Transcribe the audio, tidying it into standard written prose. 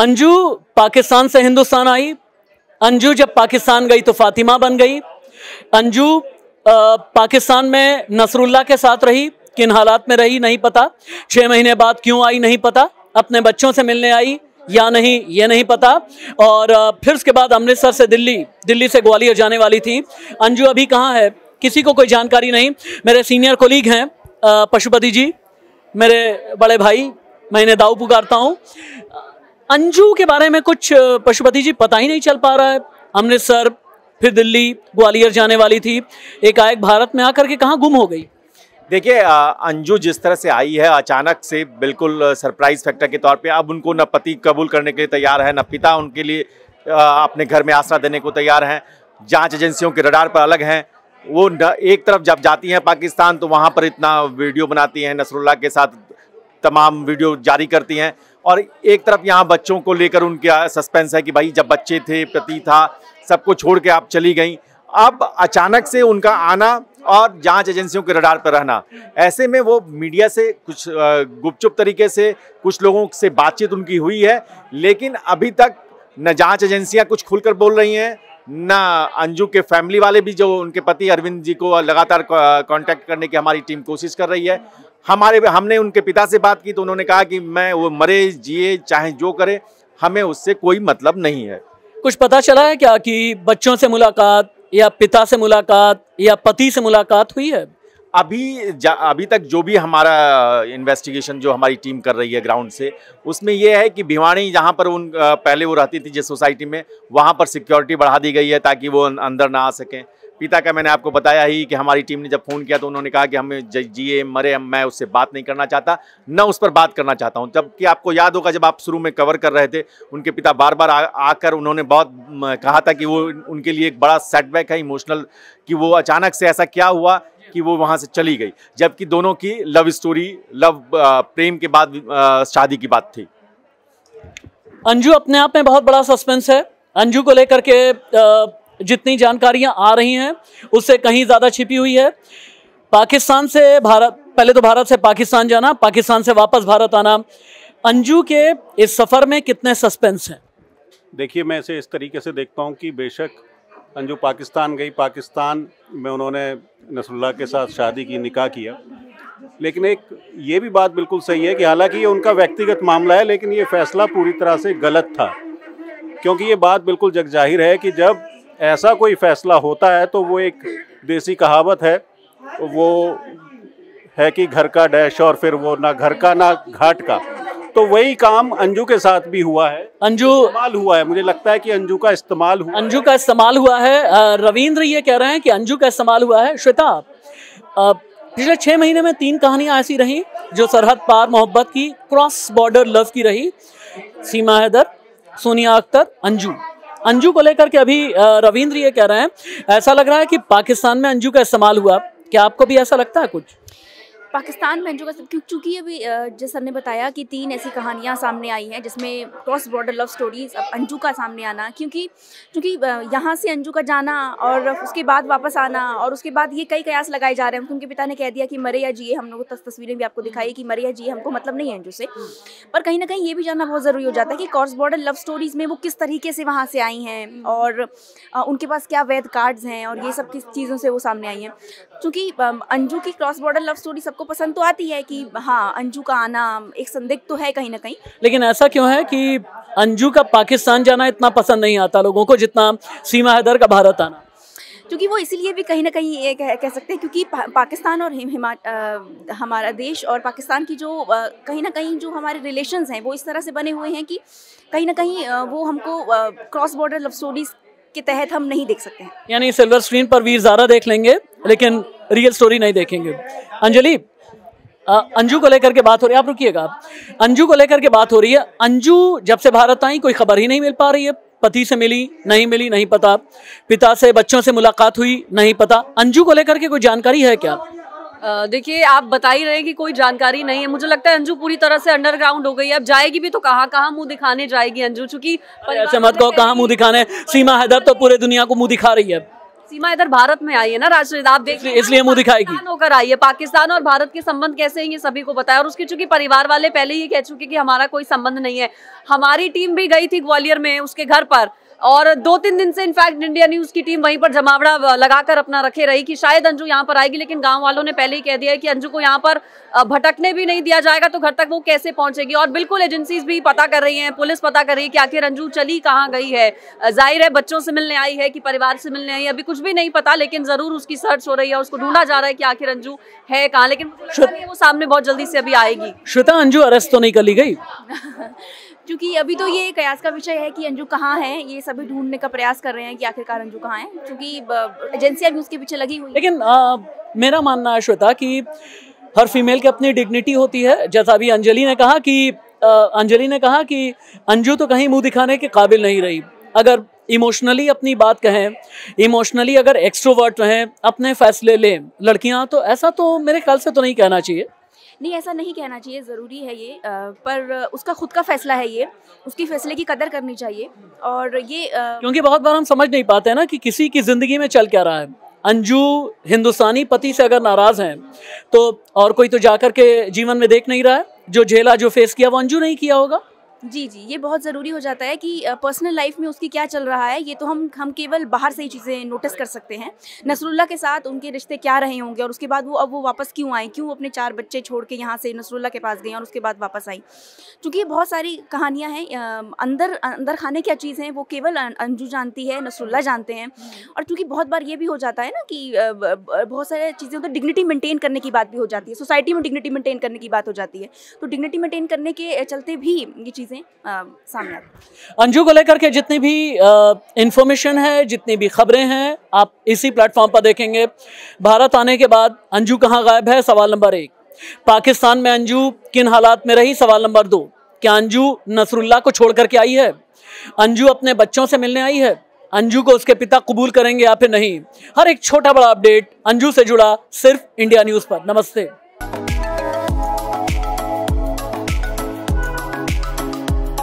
अंजू पाकिस्तान से हिंदुस्तान आई, अंजू जब पाकिस्तान गई तो फातिमा बन गई, अंजू पाकिस्तान में नसरुल्ला के साथ रही, किन हालात में रही नहीं पता, 6 महीने बाद क्यों आई नहीं पता, अपने बच्चों से मिलने आई या नहीं ये नहीं पता। और फिर उसके बाद अमृतसर से दिल्ली, दिल्ली से ग्वालियर जाने वाली थी। अंजू अभी कहाँ है किसी को कोई जानकारी नहीं। मेरे सीनियर कोलीग हैं पशुपति जी, मेरे बड़े भाई, मैं इन्हें दाऊ पुकारता हूँ। अंजू के बारे में कुछ पशुपति जी पता ही नहीं चल पा रहा है। अमृतसर फिर दिल्ली ग्वालियर जाने वाली थी, एकाएक भारत में आकर के कहाँ गुम हो गई। देखिए अंजू जिस तरह से आई है अचानक से, बिल्कुल सरप्राइज फैक्टर के तौर पे, अब उनको न पति कबूल करने के लिए तैयार है, न पिता उनके लिए अपने घर में आसरा देने को तैयार हैं, जांच एजेंसियों के रडार पर अलग हैं वो। एक तरफ जब जाती हैं पाकिस्तान तो वहाँ पर इतना वीडियो बनाती हैं, नसरुल्ला के साथ तमाम वीडियो जारी करती हैं, और एक तरफ यहाँ बच्चों को लेकर उनका सस्पेंस है कि भाई जब बच्चे थे, पति था, सबको छोड़ के आप चली गई। अब अचानक से उनका आना और जांच एजेंसियों के रडार पर रहना, ऐसे में वो मीडिया से कुछ गुपचुप तरीके से कुछ लोगों से बातचीत उनकी हुई है, लेकिन अभी तक न जांच एजेंसियां कुछ खुलकर बोल रही हैं, न अंजू के फैमिली वाले भी, जो उनके पति अरविंद जी को लगातार कांटेक्ट करने की हमारी टीम कोशिश कर रही है। हमने उनके पिता से बात की तो उन्होंने कहा कि मैं वो मरे जिए चाहे जो करे, हमें उससे कोई मतलब नहीं है। कुछ पता चला है क्या कि बच्चों से मुलाकात या पिता से मुलाकात या पति से मुलाकात हुई है? अभी तक जो भी हमारा इन्वेस्टिगेशन जो हमारी टीम कर रही है ग्राउंड से, उसमें यह है कि भिवानी जहां पर पहले वो रहती थी जिस सोसाइटी में, वहां पर सिक्योरिटी बढ़ा दी गई है ताकि वो अंदर ना आ सकें। पिता का मैंने आपको बताया ही कि हमारी टीम ने जब फ़ोन किया तो उन्होंने कहा कि हमें जिए मरे मैं उससे बात नहीं करना चाहता, न उस पर बात करना चाहता हूं। जबकि आपको याद होगा जब आप शुरू में कवर कर रहे थे, उनके पिता बार बार आकर उन्होंने बहुत कहा था कि वो उनके लिए एक बड़ा सेटबैक है इमोशनल, कि वो अचानक से ऐसा क्या हुआ कि वो वहाँ से चली गई, जबकि दोनों की लव स्टोरी, लव प्रेम के बाद शादी की बात थी। अंजू अपने आप में बहुत बड़ा सस्पेंस है। अंजू को लेकर के जितनी जानकारियां आ रही हैं उससे कहीं ज़्यादा छिपी हुई है। पाकिस्तान से भारत, पहले तो भारत से पाकिस्तान जाना, पाकिस्तान से वापस भारत आना, अंजू के इस सफ़र में कितने सस्पेंस हैं? देखिए मैं इसे इस तरीके से देखता हूं कि बेशक अंजू पाकिस्तान गई, पाकिस्तान में उन्होंने नसरुल्ला के साथ शादी की, निकाह किया, लेकिन एक ये भी बात बिल्कुल सही है कि हालाँकि ये उनका व्यक्तिगत मामला है, लेकिन ये फैसला पूरी तरह से गलत था, क्योंकि ये बात बिल्कुल जग जाहिर है कि जब ऐसा कोई फैसला होता है तो वो एक देसी कहावत है, वो है कि घर का डैश और फिर वो ना घर का ना घाट का। तो वही काम अंजू के साथ भी हुआ है, अंजू इस्तेमाल हुआ है, मुझे लगता है कि अंजू का इस्तेमाल हुआ, अंजू का इस्तेमाल हुआ है। रविंद्र ये कह रहे हैं कि अंजू का इस्तेमाल हुआ है। श्वेता, पिछले 6 महीने में 3 कहानियां ऐसी रहीं जो सरहद पार मोहब्बत की, क्रॉस बॉर्डर लव की रही, सीमा हैदर, सोनिया अख्तर, अंजू। अंजू को लेकर के अभी रविंद्र ये कह रहे हैं ऐसा लग रहा है कि पाकिस्तान में अंजू का इस्तेमाल हुआ, क्या आपको भी ऐसा लगता है कुछ? पाकिस्तान में अंजू का, क्योंकि अभी जैसे हमने बताया कि 3 ऐसी कहानियां सामने आई हैं जिसमें क्रॉस बॉर्डर लव स्टोरीज, अब अंजू का सामने आना, क्योंकि यहाँ से अंजू का जाना और उसके बाद वापस आना, और उसके बाद ये कई कयास लगाए जा रहे हैं। उनके पिता ने कह दिया कि मरे या जिए, हम लोग तस्वीरें भी आपको दिखाई कि मरे या जिए हमको मतलब नहीं है अंजू से, पर कहीं ना कहीं ये भी जानना बहुत ज़रूरी हो जाता है कि क्रॉस बॉर्डर लव स्टोरीज़ में वो किस तरीके से वहाँ से आई हैं और उनके पास क्या वैध कार्ड्स हैं, और ये सब किस चीज़ों से वो सामने आई हैं। क्योंकि अंजू की क्रॉस बॉर्डर लव स्टोरी सबको पसंद तो आती है कि हाँ अंजू का आना एक संदिग्ध तो है कहीं ना कहीं, लेकिन ऐसा क्यों है कि अंजू का पाकिस्तान जाना इतना पसंद नहीं आता लोगों को जितना सीमा हैदर का भारत आना? क्योंकि वो इसीलिए भी कहीं ना कहीं ये कह सकते हैं क्योंकि पाकिस्तान और हमारा देश और पाकिस्तान की जो कहीं ना कहीं जो हमारे रिलेशंस हैं वो इस तरह से बने हुए हैं कि कहीं ना कहीं वो हमको क्रॉस बॉर्डर लव स्टोरीज के तहत हम नहीं देख सकते हैं। यानी सिल्वर स्क्रीन पर वीर ज़ारा देख लेंगे लेकिन रियल स्टोरी नहीं देखेंगे। अंजलि, अंजू को लेकर के बात हो रही है, आप रुकिएगा, अंजू को लेकर के बात हो रही है। अंजू जब से भारत आई कोई खबर ही नहीं मिल पा रही है, पति से मिली नहीं पता, पिता से बच्चों से मुलाकात हुई नहीं पता, अंजू को लेकर के कोई जानकारी है क्या? देखिए आप बता ही रहे हैं कि कोई जानकारी नहीं है। मुझे लगता है अंजू पूरी तरह से अंडरग्राउंड हो गई है। अब जाएगी भी तो कहाँ मुंह दिखाने जाएगी अंजू, चूंकि ऐसे मत कहो कहाँ मुंह दिखाने, सीमा हैदर तो पूरे दुनिया को मुंह दिखा रही है। सीमा इधर भारत में आई है ना राष्ट्रीय, आप देखिए इसलिए मुंह दिखाएगी, होकर आई है। पाकिस्तान और भारत के संबंध कैसे हैं ये सभी को पता है, और उसके चूंकि परिवार वाले पहले ही कह चुके कि हमारा कोई संबंध नहीं है। हमारी टीम भी गई थी ग्वालियर में उसके घर पर, और 2-3 दिन से इनफैक्ट इंडिया न्यूज की टीम वहीं पर जमावड़ा लगाकर अपना रखे रही कि शायद अंजू यहाँ पर आएगी, लेकिन गांव वालों ने पहले ही कह दिया है कि अंजू को यहाँ पर भटकने भी नहीं दिया जाएगा, तो घर तक वो कैसे पहुंचेगी। और बिल्कुल एजेंसीज भी पता कर रही हैं, पुलिस पता कर रही है कि आखिर अंजू चली कहाँ गई है। जाहिर है बच्चों से मिलने आई है कि परिवार से मिलने आई है, अभी कुछ भी नहीं पता, लेकिन जरूर उसकी सर्च हो रही है, उसको ढूंढा जा रहा है कि आखिर अंजू है कहाँ। लेकिन वो सामने बहुत जल्दी से अभी आएगी। श्वेता, अंजू अरेस्ट तो नहीं कर ली गई? क्योंकि अभी तो ये कयास का विषय है कि अंजू कहाँ है, ये सभी ढूंढने का प्रयास कर रहे हैं कि आखिरकार अंजू कहाँ है, क्योंकि एजेंसियां भी उसके पीछे लगी हुई। लेकिन मेरा मानना है श्वेता कि हर फीमेल की अपनी डिग्निटी होती है, जैसा अभी अंजलि ने कहा कि अंजू तो कहीं मुंह दिखाने के काबिल नहीं रही। अगर इमोशनली अपनी बात कहें, इमोशनली अगर एक्सट्रोवर्ट रहें, अपने फैसले लें लड़कियाँ, तो ऐसा तो मेरे ख्याल से तो नहीं कहना चाहिए। नहीं, ऐसा नहीं कहना चाहिए, ज़रूरी है ये, पर उसका खुद का फैसला है ये, उसकी फैसले की कदर करनी चाहिए। और ये क्योंकि बहुत बार हम समझ नहीं पाते हैं ना कि किसी की ज़िंदगी में चल क्या रहा है। अंजू हिंदुस्तानी पति से अगर नाराज़ हैं तो और कोई तो जाकर के जीवन में देख नहीं रहा है, जो झेला जो फेस किया वो अंजू नहीं किया होगा। जी, ये बहुत ज़रूरी हो जाता है कि पर्सनल लाइफ में उसकी क्या चल रहा है, ये तो हम केवल बाहर से ही चीज़ें नोटिस कर सकते हैं। नसरुल्ला के साथ उनके रिश्ते क्या रहे होंगे, और उसके बाद अब वो वापस क्यों आई, क्यों अपने 4 बच्चे छोड़ के यहाँ से नसरुल्ला के पास गई और उसके बाद वापस आई। क्योंकि बहुत सारी कहानियाँ हैं, अंदर खाने क्या चीज़ हैं वो केवल अंजू जानती है, नसरुल्ला जानते हैं। और क्योंकि बहुत बार ये भी हो जाता है ना कि बहुत सारी चीज़ें, तो डिग्निटी मेंटेन करने की बात भी हो जाती है, सोसाइटी में डिग्निटी मेंटेन करने की बात हो जाती है, तो डिग्निटी मेंटेन करने के चलते भी ये सामने अंजू को लेकर के जितनी भी इंफॉर्मेशन है, जितनी भी खबरें हैं, आप इसी प्लेटफॉर्म पर देखेंगे। भारत आने के बाद अंजू कहाँ गायब है, सवाल नंबर 1। पाकिस्तान में अंजू किन हालात में रही, सवाल नंबर 2। क्या अंजू नसरुल्ला को छोड़ करके आई है, अंजू अपने बच्चों से मिलने आई है, अंजू को उसके पिता कबूल करेंगे या फिर नहीं। हर एक छोटा बड़ा अपडेट अंजू से जुड़ा सिर्फ इंडिया न्यूज़ पर। नमस्ते।